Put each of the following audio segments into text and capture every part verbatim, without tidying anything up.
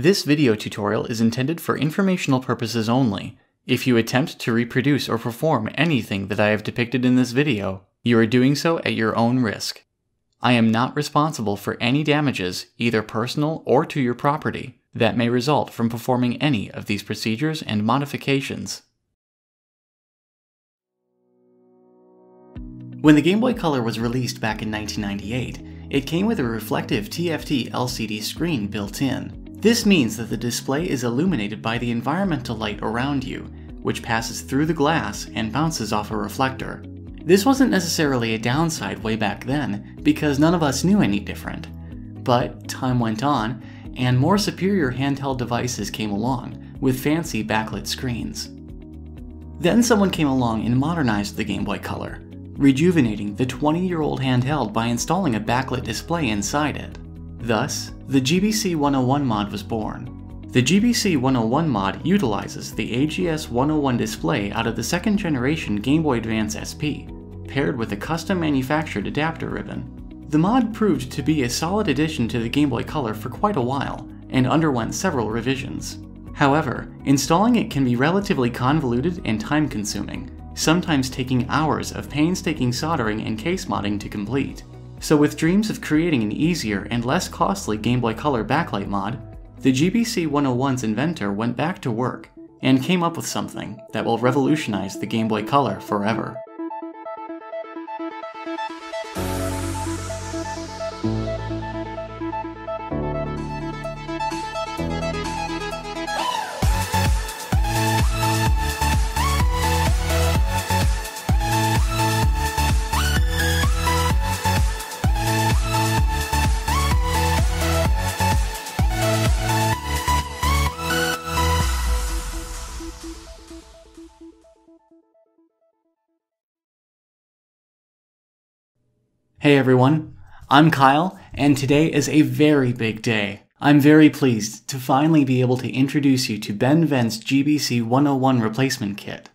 This video tutorial is intended for informational purposes only. If you attempt to reproduce or perform anything that I have depicted in this video, you are doing so at your own risk. I am not responsible for any damages, either personal or to your property, that may result from performing any of these procedures and modifications. When the Game Boy Color was released back in nineteen ninety-eight, it came with a reflective T F T L C D screen built in. This means that the display is illuminated by the environmental light around you, which passes through the glass and bounces off a reflector. This wasn't necessarily a downside way back then, because none of us knew any different. But time went on, and more superior handheld devices came along, with fancy backlit screens. Then someone came along and modernized the Game Boy Color, rejuvenating the twenty-year-old handheld by installing a backlit display inside it. Thus, the G B C one oh one mod was born. The G B C one oh one mod utilizes the A G S one oh one display out of the second generation Game Boy Advance S P, paired with a custom manufactured adapter ribbon. The mod proved to be a solid addition to the Game Boy Color for quite a while, and underwent several revisions. However, installing it can be relatively convoluted and time-consuming, sometimes taking hours of painstaking soldering and case modding to complete. So with dreams of creating an easier and less costly Game Boy Color backlight mod, the G B C one oh one's inventor went back to work and came up with something that will revolutionize the Game Boy Color forever. Hey everyone, I'm Kyle, and today is a very big day. I'm very pleased to finally be able to introduce you to Ben Venn's G B C one oh one replacement kit,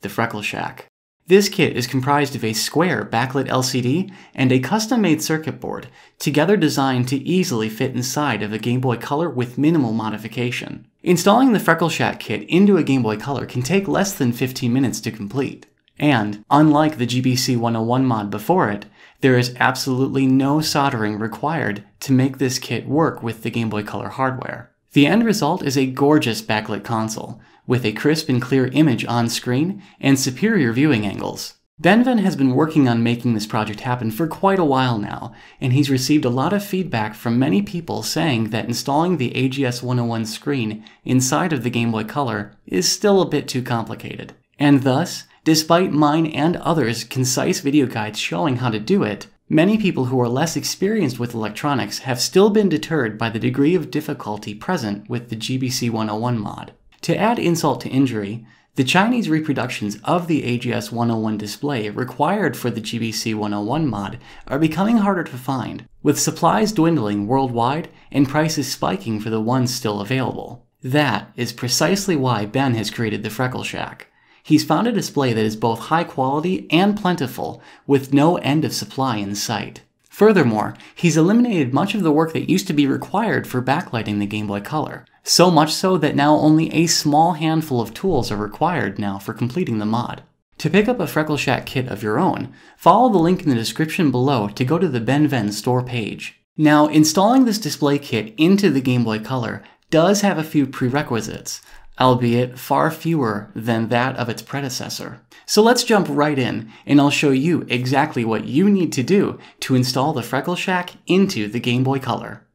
the Freckle Shack. This kit is comprised of a square backlit L C D and a custom-made circuit board, together designed to easily fit inside of a Game Boy Color with minimal modification. Installing the Freckle Shack kit into a Game Boy Color can take less than fifteen minutes to complete. And, unlike the G B C one oh one mod before it, there is absolutely no soldering required to make this kit work with the Game Boy Color hardware. The end result is a gorgeous backlit console, with a crisp and clear image on screen and superior viewing angles. Ben Venn has been working on making this project happen for quite a while now, and he's received a lot of feedback from many people saying that installing the A G S one oh one screen inside of the Game Boy Color is still a bit too complicated. And thus, despite mine and others' concise video guides showing how to do it, many people who are less experienced with electronics have still been deterred by the degree of difficulty present with the G B C one oh one mod. To add insult to injury, the Chinese reproductions of the A G S one oh one display required for the G B C one oh one mod are becoming harder to find, with supplies dwindling worldwide and prices spiking for the ones still available. That is precisely why Ben has created the Freckle Shack. He's found a display that is both high quality and plentiful, with no end of supply in sight. Furthermore, he's eliminated much of the work that used to be required for backlighting the Game Boy Color, so much so that now only a small handful of tools are required now for completing the mod. To pick up a Freckle Shack kit of your own, follow the link in the description below to go to the Ben Venn store page. Now, installing this display kit into the Game Boy Color does have a few prerequisites, albeit far fewer than that of its predecessor. So let's jump right in, and I'll show you exactly what you need to do to install the Freckle Shack into the Game Boy Color.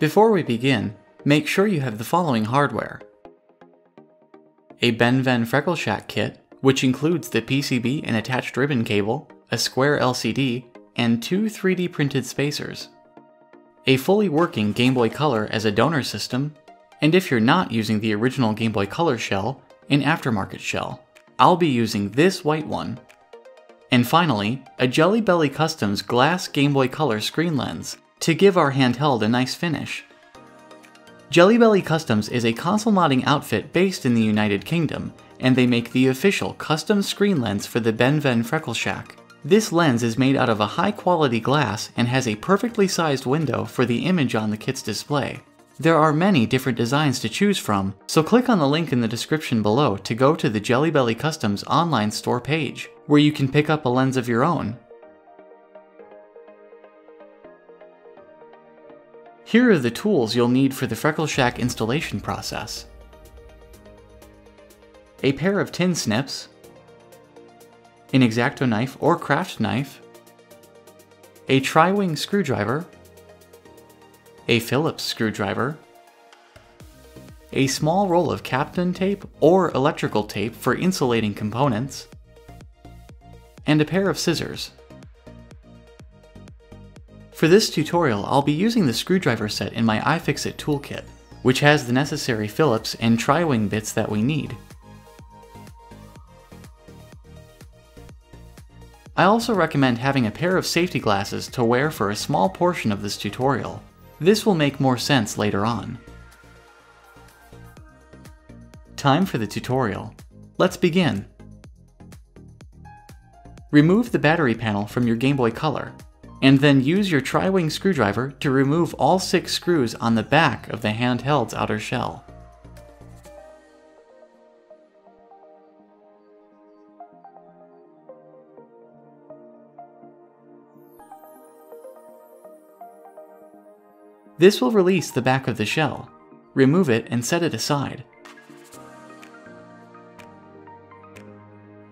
Before we begin, make sure you have the following hardware: a Ben Venn Freckle Shack kit, which includes the P C B and attached ribbon cable, a square L C D, and two three D printed spacers, a fully working Game Boy Color as a donor system, and if you're not using the original Game Boy Color shell, an aftermarket shell. I'll be using this white one. And finally, a Jelly Belly Customs glass Game Boy Color screen lens to give our handheld a nice finish. Jelly Belly Customs is a console modding outfit based in the United Kingdom, and they make the official custom screen lens for the Ben Venn Freckle Shack. This lens is made out of a high-quality glass and has a perfectly sized window for the image on the kit's display. There are many different designs to choose from, so click on the link in the description below to go to the Jelly Belly Customs online store page, where you can pick up a lens of your own. Here are the tools you'll need for the Freckle Shack installation process. A pair of tin snips, an X-Acto knife or craft knife, a tri-wing screwdriver, a Phillips screwdriver, a small roll of Kapton tape or electrical tape for insulating components, and a pair of scissors. For this tutorial, I'll be using the screwdriver set in my iFixit toolkit, which has the necessary Phillips and tri-wing bits that we need. I also recommend having a pair of safety glasses to wear for a small portion of this tutorial. This will make more sense later on. Time for the tutorial. Let's begin. Remove the battery panel from your Game Boy Color, and then use your tri-wing screwdriver to remove all six screws on the back of the handheld's outer shell. This will release the back of the shell. Remove it and set it aside.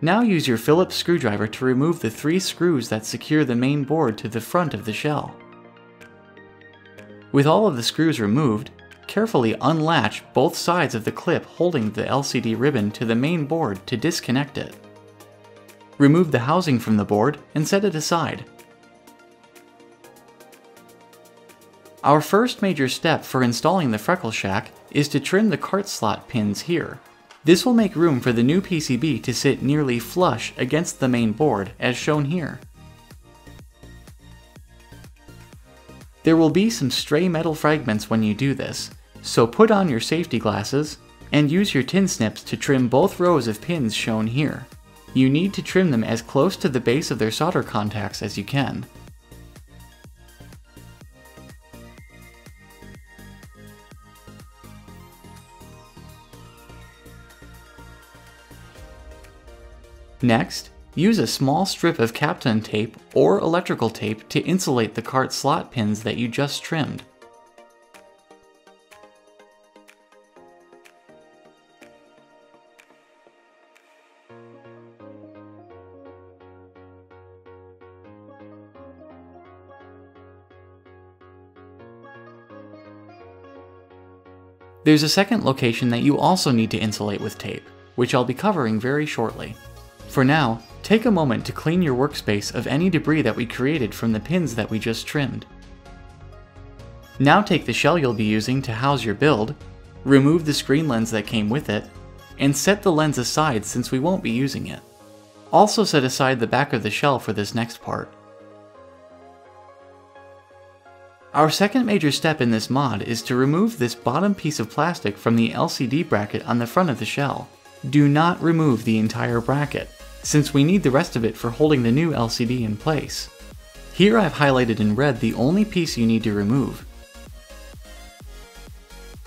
Now use your Phillips screwdriver to remove the three screws that secure the main board to the front of the shell. With all of the screws removed, carefully unlatch both sides of the clip holding the L C D ribbon to the main board to disconnect it. Remove the housing from the board and set it aside. Our first major step for installing the Freckle Shack is to trim the cart slot pins here. This will make room for the new P C B to sit nearly flush against the main board, as shown here. There will be some stray metal fragments when you do this, so put on your safety glasses and use your tin snips to trim both rows of pins shown here. You need to trim them as close to the base of their solder contacts as you can. Next, use a small strip of Kapton tape or electrical tape to insulate the cart slot pins that you just trimmed. There's a second location that you also need to insulate with tape, which I'll be covering very shortly. For now, take a moment to clean your workspace of any debris that we created from the pins that we just trimmed. Now take the shell you'll be using to house your build, remove the screen lens that came with it, and set the lens aside since we won't be using it. Also set aside the back of the shell for this next part. Our second major step in this mod is to remove this bottom piece of plastic from the L C D bracket on the front of the shell. Do not remove the entire bracket, since we need the rest of it for holding the new L C D in place. Here I've highlighted in red the only piece you need to remove.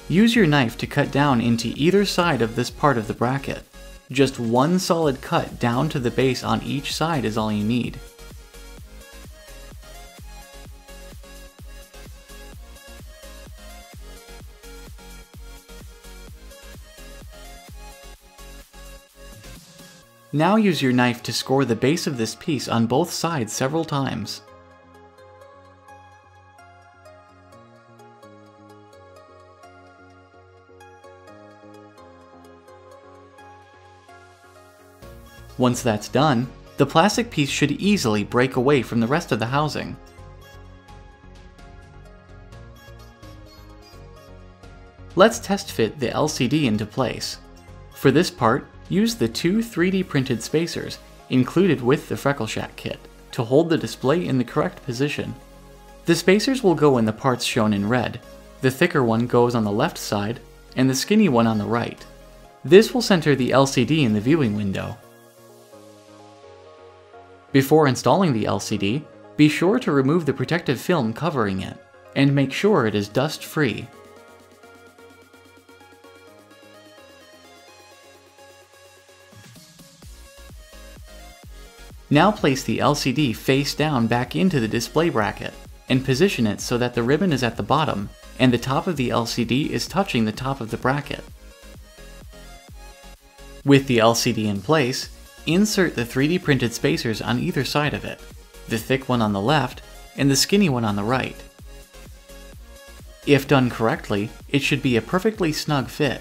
Use your knife to cut down into either side of this part of the bracket. Just one solid cut down to the base on each side is all you need. Now use your knife to score the base of this piece on both sides several times. Once that's done, the plastic piece should easily break away from the rest of the housing. Let's test fit the L C D into place. For this part, use the two three D printed spacers included with the Freckle Shack kit to hold the display in the correct position. The spacers will go in the parts shown in red. The thicker one goes on the left side and the skinny one on the right. This will center the L C D in the viewing window. Before installing the L C D, be sure to remove the protective film covering it, and make sure it is dust-free. Now place the L C D face down back into the display bracket, and position it so that the ribbon is at the bottom and the top of the L C D is touching the top of the bracket. With the L C D in place, insert the three D printed spacers on either side of it, the thick one on the left and the skinny one on the right. If done correctly, it should be a perfectly snug fit.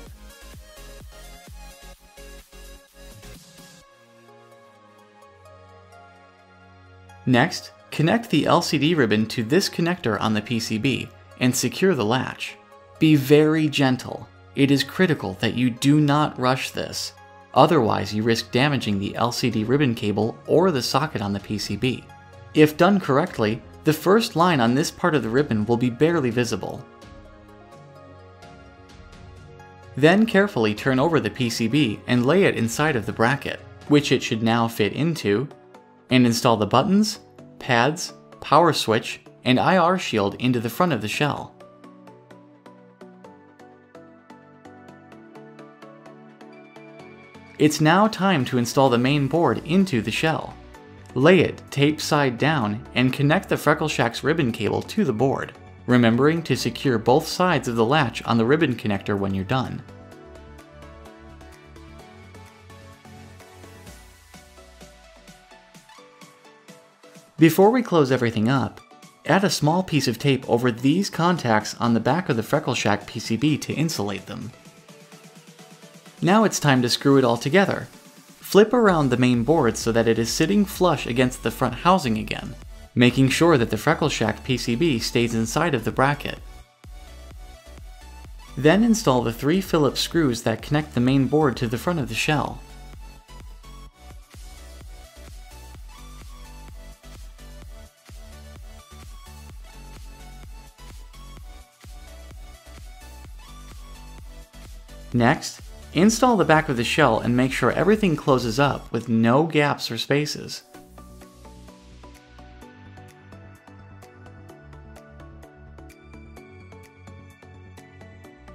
Next, connect the L C D ribbon to this connector on the P C B and secure the latch. Be very gentle. It is critical that you do not rush this, otherwise you risk damaging the L C D ribbon cable or the socket on the P C B. If done correctly, the first line on this part of the ribbon will be barely visible. Then carefully turn over the P C B and lay it inside of the bracket, which it should now fit into, and install the buttons, pads, power switch, and I R shield into the front of the shell. It's now time to install the main board into the shell. Lay it tape side down and connect the Freckle Shack's ribbon cable to the board, remembering to secure both sides of the latch on the ribbon connector when you're done. Before we close everything up, add a small piece of tape over these contacts on the back of the Freckle Shack P C B to insulate them. Now it's time to screw it all together. Flip around the main board so that it is sitting flush against the front housing again, making sure that the Freckle Shack P C B stays inside of the bracket. Then install the three Phillips screws that connect the main board to the front of the shell. Next, install the back of the shell and make sure everything closes up with no gaps or spaces.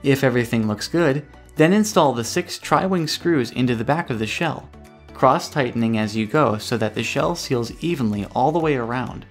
If everything looks good, then install the six tri-wing screws into the back of the shell, cross-tightening as you go so that the shell seals evenly all the way around.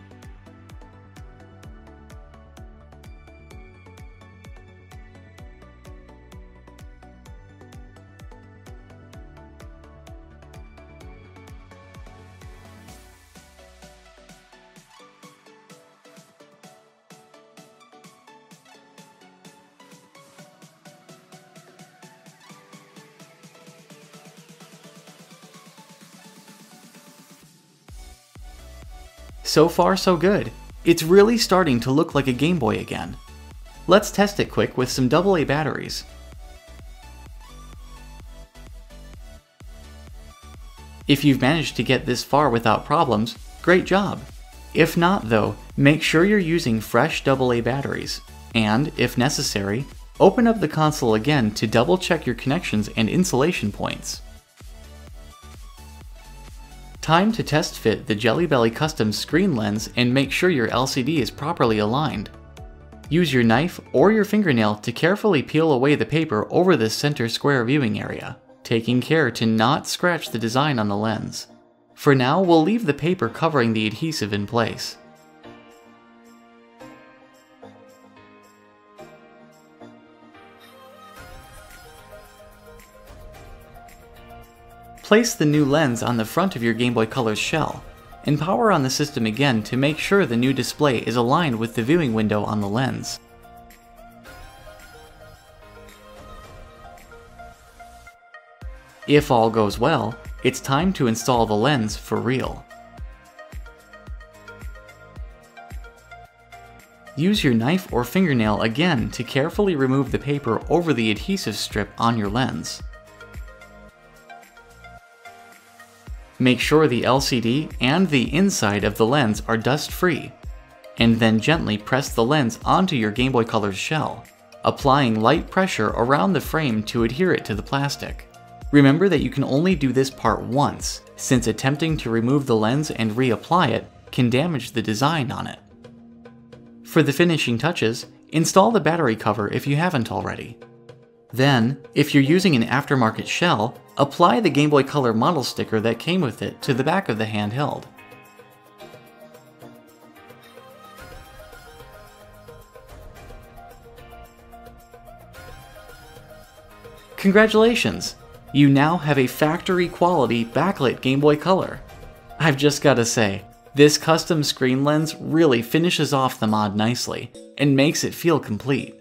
So far, so good. It's really starting to look like a Game Boy again. Let's test it quick with some double A batteries. If you've managed to get this far without problems, great job. If not though, make sure you're using fresh double A batteries, and, if necessary, open up the console again to double check your connections and insulation points. Time to test fit the Jelly Belly Customs screen lens and make sure your L C D is properly aligned. Use your knife or your fingernail to carefully peel away the paper over the center square viewing area, taking care to not scratch the design on the lens. For now, we'll leave the paper covering the adhesive in place. Place the new lens on the front of your Game Boy Color's shell, and power on the system again to make sure the new display is aligned with the viewing window on the lens. If all goes well, it's time to install the lens for real. Use your knife or fingernail again to carefully remove the paper over the adhesive strip on your lens. Make sure the L C D and the inside of the lens are dust-free, and then gently press the lens onto your Game Boy Color's shell, applying light pressure around the frame to adhere it to the plastic. Remember that you can only do this part once, since attempting to remove the lens and reapply it can damage the design on it. For the finishing touches, install the battery cover if you haven't already. Then, if you're using an aftermarket shell, apply the Game Boy Color model sticker that came with it to the back of the handheld. Congratulations! You now have a factory-quality backlit Game Boy Color. I've just gotta say, this custom screen lens really finishes off the mod nicely, and makes it feel complete.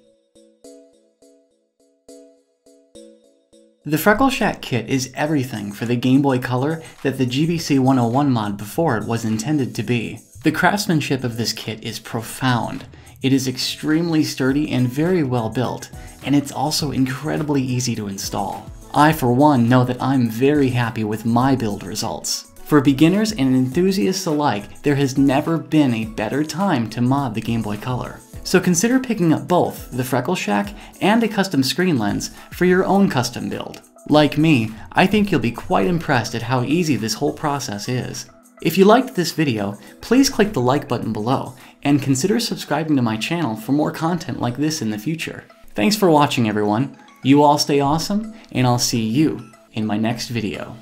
The Freckle Shack kit is everything for the Game Boy Color that the G B C one oh one mod before it was intended to be. The craftsmanship of this kit is profound. It is extremely sturdy and very well built, and it's also incredibly easy to install. I, for one, know that I'm very happy with my build results. For beginners and enthusiasts alike, there has never been a better time to mod the Game Boy Color. So consider picking up both the Freckle Shack and a custom screen lens for your own custom build. Like me, I think you'll be quite impressed at how easy this whole process is. If you liked this video, please click the like button below, and consider subscribing to my channel for more content like this in the future. Thanks for watching, everyone. You all stay awesome, and I'll see you in my next video.